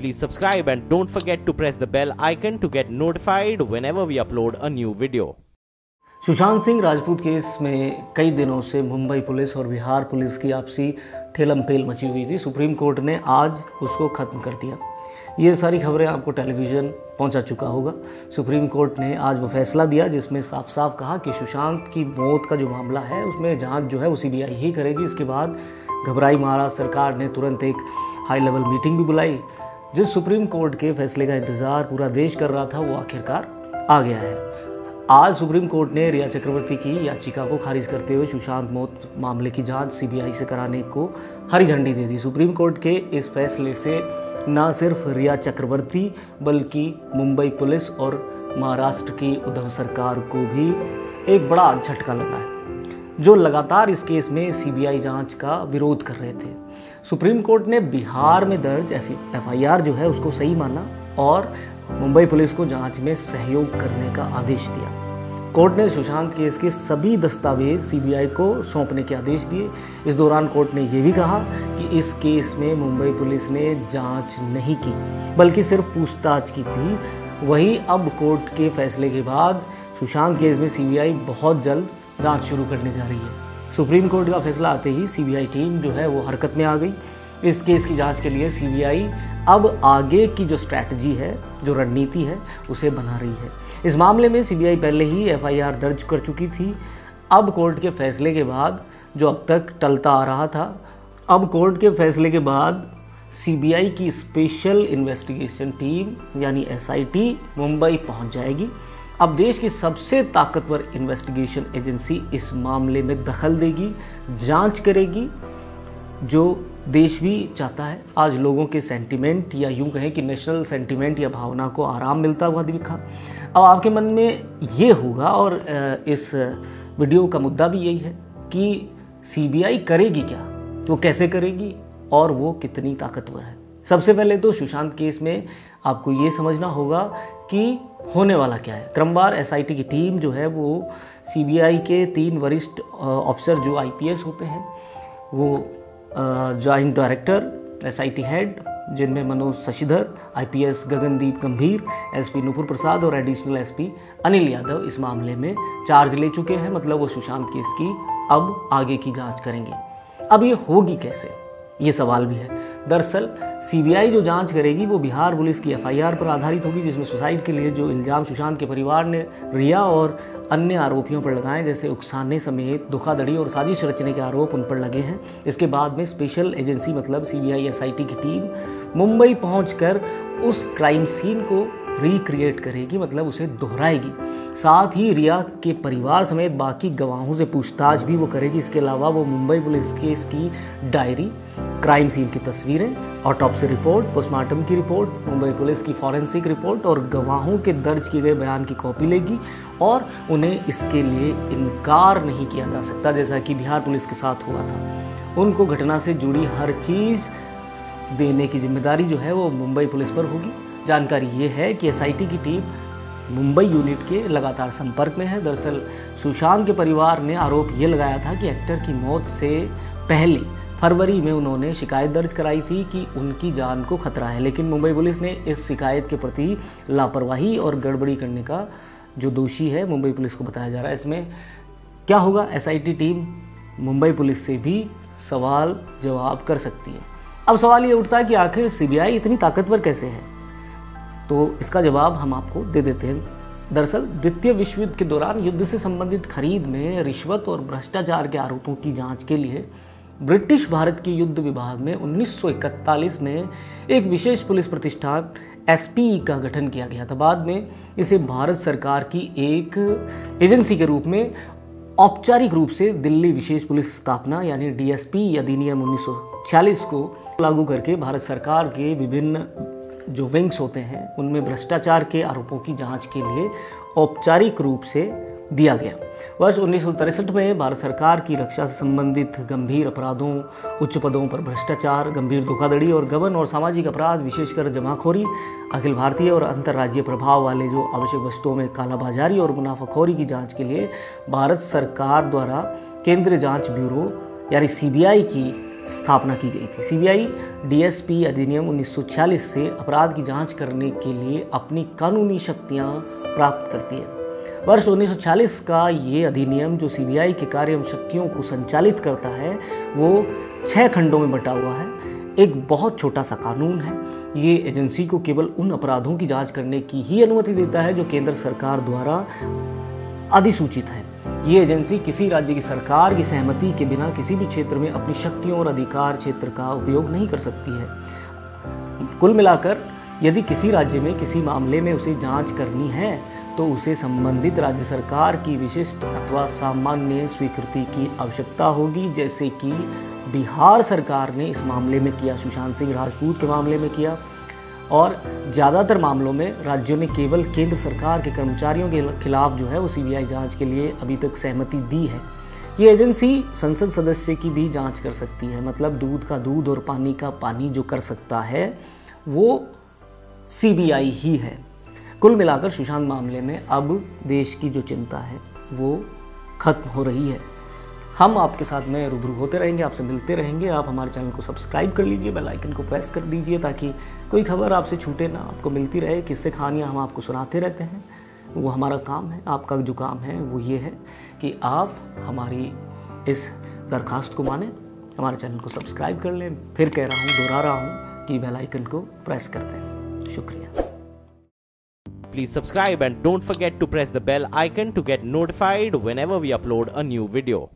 Please subscribe and don't forget to press the bell icon to get notified whenever we upload a new video. Sushant Singh Rajput case में कई दिनों से Mumbai police और Bihar police की आपसी ठेलमपेल मची हुई थी। सुप्रीम कोर्ट ने आज उसको ख़त्म कर दिया। ये सारी खबरें आपको टेलीविज़न पहुंचा चुका होगा। सुप्रीम कोर्ट ने आज वो फैसला दिया जिसमें साफ साफ कहा कि सुशांत की मौत का जो मामला है उसमें जांच जो है वो CBI ही करेगी। इसके बाद घबराई महाराष्ट्र सरकार ने तुरंत एक हाई लेवल मीटिंग भी बुलाई। जिस सुप्रीम कोर्ट के फैसले का इंतज़ार पूरा देश कर रहा था वो आखिरकार आ गया है। आज सुप्रीम कोर्ट ने रिया चक्रवर्ती की याचिका को खारिज करते हुए सुशांत मौत मामले की जांच CBI से कराने को हरी झंडी दे दी। सुप्रीम कोर्ट के इस फैसले से ना सिर्फ रिया चक्रवर्ती बल्कि मुंबई पुलिस और महाराष्ट्र की उद्धव सरकार को भी एक बड़ा झटका लगा है, जो लगातार इस केस में CBI जांच का विरोध कर रहे थे। सुप्रीम कोर्ट ने बिहार में दर्ज FIR जो है उसको सही माना और मुंबई पुलिस को जांच में सहयोग करने का आदेश दिया। कोर्ट ने सुशांत केस के सभी दस्तावेज CBI को सौंपने के आदेश दिए। इस दौरान कोर्ट ने यह भी कहा कि इस केस में मुंबई पुलिस ने जांच नहीं की बल्कि सिर्फ पूछताछ की थी। वहीं अब कोर्ट के फैसले के बाद सुशांत केस में CBI बहुत जल्द जांच शुरू करने जा रही है। सुप्रीम कोर्ट का फैसला आते ही CBI टीम जो है वो हरकत में आ गई। इस केस की जाँच के लिए CBI अब आगे की जो स्ट्रैटेजी है, जो रणनीति है, उसे बना रही है। इस मामले में CBI पहले ही FIR दर्ज कर चुकी थी। अब कोर्ट के फैसले के बाद जो अब तक टलता आ रहा था, अब कोर्ट के फैसले के बाद CBI की स्पेशल इन्वेस्टिगेशन टीम यानी SIT मुंबई पहुंच जाएगी। अब देश की सबसे ताकतवर इन्वेस्टिगेशन एजेंसी इस मामले में दखल देगी, जाँच करेगी, जो देश भी चाहता है। आज लोगों के सेंटिमेंट या यूं कहें कि नेशनल सेंटिमेंट या भावना को आराम मिलता हुआ दिखा। अब आपके मन में ये होगा और इस वीडियो का मुद्दा भी यही है कि CBI करेगी क्या, वो कैसे करेगी और वो कितनी ताकतवर है। सबसे पहले तो सुशांत केस में आपको ये समझना होगा कि होने वाला क्या है। क्रमवार SIT की टीम जो है वो CBI के 3 वरिष्ठ ऑफिसर जो IPS होते हैं, वो जॉइंट डायरेक्टर SIT हेड जिनमें मनोज शशिधर, IPS गगनदीप गंभीर, SP नूपुर प्रसाद और एडिशनल SP अनिल यादव इस मामले में चार्ज ले चुके हैं। मतलब वो सुशांत केस की अब आगे की जांच करेंगे। अब ये होगी कैसे, ये सवाल भी है। दरअसल CBI जो जांच करेगी वो बिहार पुलिस की FIR पर आधारित होगी, जिसमें सुसाइड के लिए जो इल्ज़ाम सुशांत के परिवार ने रिया और अन्य आरोपियों पर लगाए, जैसे उकसाने समेत धोखाधड़ी और साजिश रचने के आरोप उन पर लगे हैं। इसके बाद में स्पेशल एजेंसी मतलब CBI SIT की टीम मुंबई पहुंचकर उस क्राइम सीन को रिक्रिएट करेगी, मतलब उसे दोहराएगी। साथ ही रिया के परिवार समेत बाकी गवाहों से पूछताछ भी वो करेगी। इसके अलावा वो मुंबई पुलिस केस की डायरी, क्राइम सीन की तस्वीरें, ऑटोप्सी रिपोर्ट, पोस्टमार्टम की रिपोर्ट, मुंबई पुलिस की फॉरेंसिक रिपोर्ट और गवाहों के दर्ज किए गए बयान की कॉपी लेगी और उन्हें इसके लिए इनकार नहीं किया जा सकता, जैसा कि बिहार पुलिस के साथ हुआ था। उनको घटना से जुड़ी हर चीज़ देने की जिम्मेदारी जो है वो मुंबई पुलिस पर होगी। जानकारी ये है कि SIT की टीम मुंबई यूनिट के लगातार संपर्क में है। दरअसल सुशांत के परिवार ने आरोप ये लगाया था कि एक्टर की मौत से पहले फरवरी में उन्होंने शिकायत दर्ज कराई थी कि उनकी जान को खतरा है, लेकिन मुंबई पुलिस ने इस शिकायत के प्रति लापरवाही और गड़बड़ी करने का जो दोषी है मुंबई पुलिस को बताया जा रहा है। इसमें क्या होगा, SIT टीम मुंबई पुलिस से भी सवाल जवाब कर सकती है। अब सवाल ये उठता है कि आखिर CBI इतनी ताकतवर कैसे है, तो इसका जवाब हम आपको दे देते हैं। दरअसल द्वितीय विश्व युद्ध के दौरान युद्ध से संबंधित खरीद में रिश्वत और भ्रष्टाचार के आरोपों की जांच के लिए ब्रिटिश भारत के युद्ध विभाग में 1941 में एक विशेष पुलिस प्रतिष्ठान SPE का गठन किया गया था। बाद में इसे भारत सरकार की एक एजेंसी के रूप में औपचारिक रूप से दिल्ली विशेष पुलिस स्थापना यानी DSP अधिनियम 1946 को लागू करके भारत सरकार के विभिन्न जो विंग्स होते हैं उनमें भ्रष्टाचार के आरोपों की जांच के लिए औपचारिक रूप से दिया गया। वर्ष 1963 में भारत सरकार की रक्षा से संबंधित गंभीर अपराधों, उच्च पदों पर भ्रष्टाचार, गंभीर धोखाधड़ी और गबन और सामाजिक अपराध, विशेषकर जमाखोरी, अखिल भारतीय और अंतर्राज्यीय प्रभाव वाले जो आवश्यक वस्तुओं में कालाबाजारी और मुनाफाखोरी की जाँच के लिए भारत सरकार द्वारा केंद्रीय जाँच ब्यूरो यानी CBI की स्थापना की गई थी। सीबीआई डीएसपी अधिनियम 1946 से अपराध की जांच करने के लिए अपनी कानूनी शक्तियां प्राप्त करती है। वर्ष 1946 का ये अधिनियम जो सीबीआई के कार्य एवं शक्तियों को संचालित करता है वो 6 खंडों में बंटा हुआ है। एक बहुत छोटा सा कानून है। ये एजेंसी को केवल उन अपराधों की जांच करने की ही अनुमति देता है जो केंद्र सरकार द्वारा अधिसूचित है। ये एजेंसी किसी राज्य की सरकार की सहमति के बिना किसी भी क्षेत्र में अपनी शक्तियों और अधिकार क्षेत्र का उपयोग नहीं कर सकती है। कुल मिलाकर यदि किसी राज्य में किसी मामले में उसे जांच करनी है तो उसे संबंधित राज्य सरकार की विशिष्ट अथवा सामान्य स्वीकृति की आवश्यकता होगी, जैसे कि बिहार सरकार ने इस मामले में किया, सुशांत सिंह राजपूत के मामले में किया। और ज़्यादातर मामलों में राज्यों ने केवल केंद्र सरकार के कर्मचारियों के खिलाफ जो है वो सीबीआई जांच के लिए अभी तक सहमति दी है। ये एजेंसी संसद सदस्य की भी जांच कर सकती है, मतलब दूध का दूध और पानी का पानी जो कर सकता है वो सीबीआई ही है। कुल मिलाकर सुशांत मामले में अब देश की जो चिंता है वो खत्म हो रही है। हम आपके साथ में रूबरू होते रहेंगे, आपसे मिलते रहेंगे। आप हमारे चैनल को सब्सक्राइब कर लीजिए, बेल आइकन को प्रेस कर दीजिए ताकि कोई खबर आपसे छूटे ना, आपको मिलती रहे। किस्से कहानियाँ हम आपको सुनाते रहते हैं, वो हमारा काम है। आपका जो काम है वो ये है कि आप हमारी इस दरख्वास्त को माने, हमारे चैनल को सब्सक्राइब कर लें। फिर कह रहा हूँ, दोहरा रहा हूँ कि बेल आइकन को प्रेस कर दें। शुक्रिया। Please subscribe and don't forget to press the bell icon to get notified whenever we upload a new video.